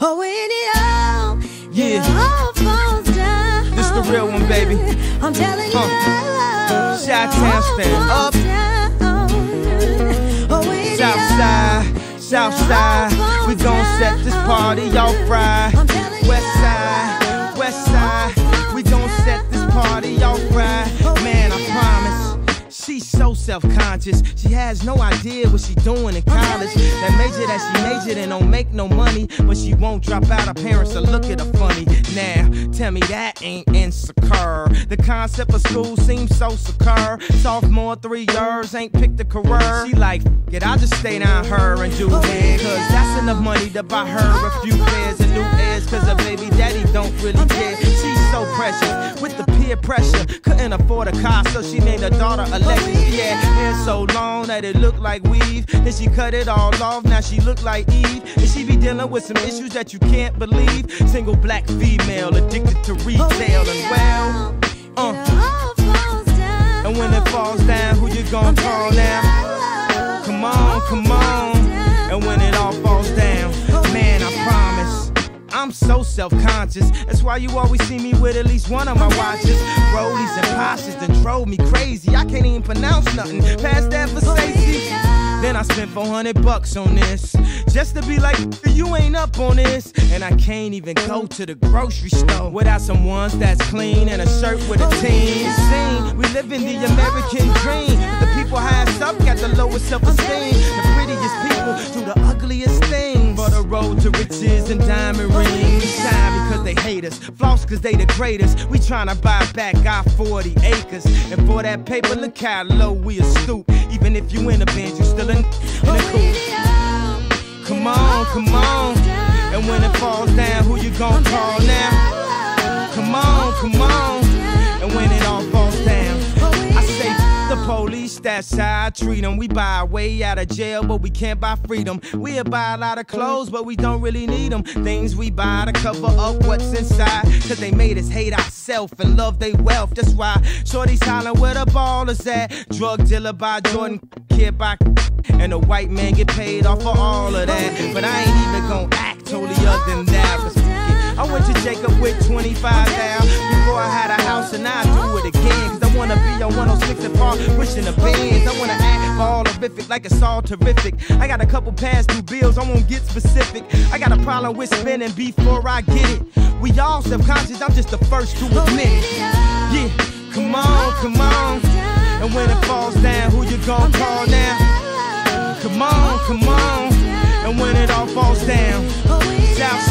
But when it all, it all falls down, this the real one, baby. I'm telling you, Chi-Town stand up. Southside, Southside, we gon' set this party off right. Westside, Westside, we gon' set this party off right. Man, I promise, she's so self-conscious. She has no idea what she doing in college. That major that she majored in don't make no money, but she won't drop out. Her parents will look at her funny. Now, tell me that ain't insecure. The concept of school seems so secure. Sophomore, 3 years, ain't picked a career. She like, get, I'll just stay down her and do it. Cause that's enough money to buy her a few pairs and new airs. Cause her baby daddy don't really care. She's so precious with the peer pressure. Couldn't afford a car, so she named her daughter Alexis. Yeah, hair so long that it looked like weave. Then she cut it all off, now she look like Eve. And she be dealing with some issues that you can't believe. Single black female, addicted to retail. And well, and when it falls down, who you gon' call now? Come on, come on. And when it all falls down, man, I promise, I'm so self-conscious. That's why you always see me with at least one of my watches. Rollies and posses that drove me crazy. I can't even pronounce nothing past that for safety. Then I spent $400 on this, just to be like, you ain't up on this. And I can't even go to the grocery store without some ones that's clean and a shirt with a team. Scene. We live in the American dream. The people highest up got the lowest self-esteem. The prettiest people do the ugliest things. But the road to riches and diamond rings. We shine because they hate us, floss because they the greatest. We tryna buy back our 40 acres. And for that paper, look how low we are stoop. Even if you in a bench, you still in a coupe. Come on, come on. And when it falls down, who you gon' call now? Come on, come on. And when it all falls down, I say the police, that's how I treat them. We buy our way out of jail, but we can't buy freedom. We'll buy a lot of clothes, but we don't really need them. Things we buy to cover up what's inside, cause they made us hate ourselves and love they wealth. That's why shorty's hollering where the ball is at. Drug dealer by Jordan, kid by, and the white man get paid off for all of that. But I ain't even gonna act totally other than that. I went to Jacob with 25,000 before I had a house, and I do it again. Cause I wanna be on 106 and Park, pushing the bands. I wanna act ball horrific like it's all terrific. I got a couple pass through bills, I won't get specific. I got a problem with spending before I get it. We all subconscious, I'm just the first to admit it. Yeah, come on, come on. And when it falls down, who you gon' call now? Come on, come on. And when it all falls down, Southside.